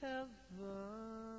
heaven.